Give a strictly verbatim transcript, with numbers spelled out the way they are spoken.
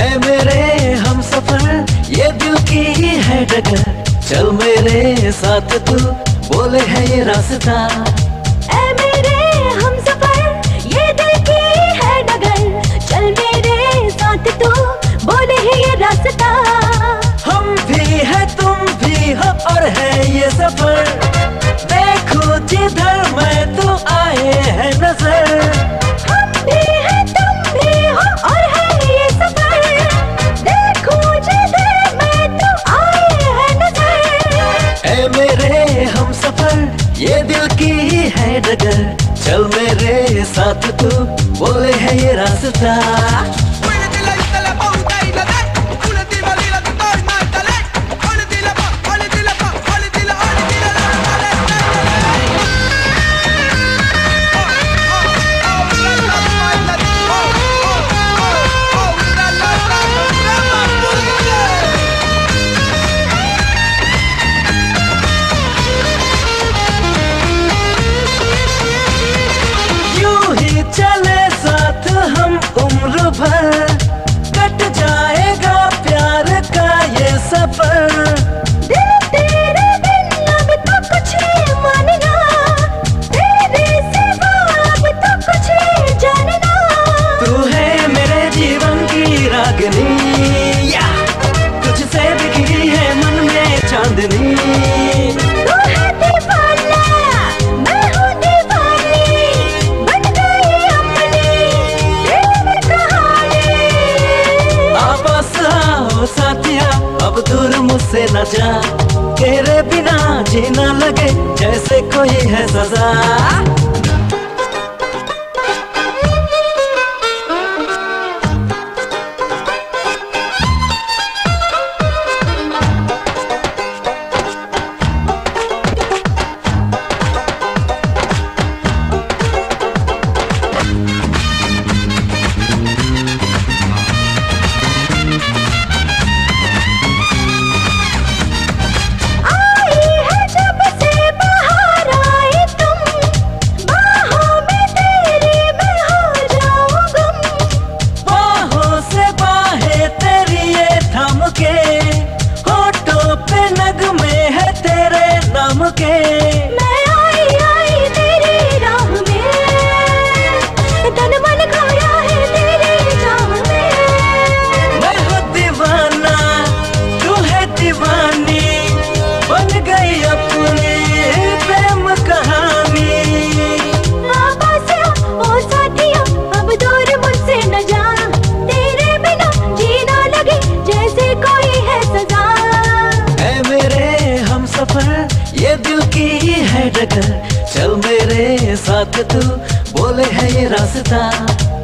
ऐ मेरे हम सफर ये दिल की ही है डगर, चल मेरे साथ तू बोले है ये रास्ता। ऐ मेरे हम सफर ये दिल की है डगर, चल मेरे साथ तू बोले है ये रास्ता। हम भी है तुम भी हो और है ये सफर, देखो जिधर मैं तू आए है नजर। ये दिल की है डगर, चल मेरे साथ तू बोले है ये रास्ता। चले साथ हम उम्र भर, कट जाएगा प्यार का ये सफर। दिल तेरे बिना अब तो कुछ मानेगा, तेरे सिवा अब तो कुछ जानेगा। तू है मेरे जीवन की रागनी, तुझसे बिखरी है मन में चांदनी। अब दूर मुझसे न जा, तेरे बिना जीना लगे जैसे कोई है सजा। मैं आई आई तेरी राह में, तन मन खोया है तेरी राह में। मैं हूँ दीवाना तू है दीवानी, बन गई अपनी प्रेम कहानी। ओ साथिया अब दूर मुझसे न जा, तेरे बिना जीना लगे जैसे कोई है सजा। ऐ मेरे हम सफर ये दिल की है डगर, चल मेरे साथ तू बोले है ये रास्ता।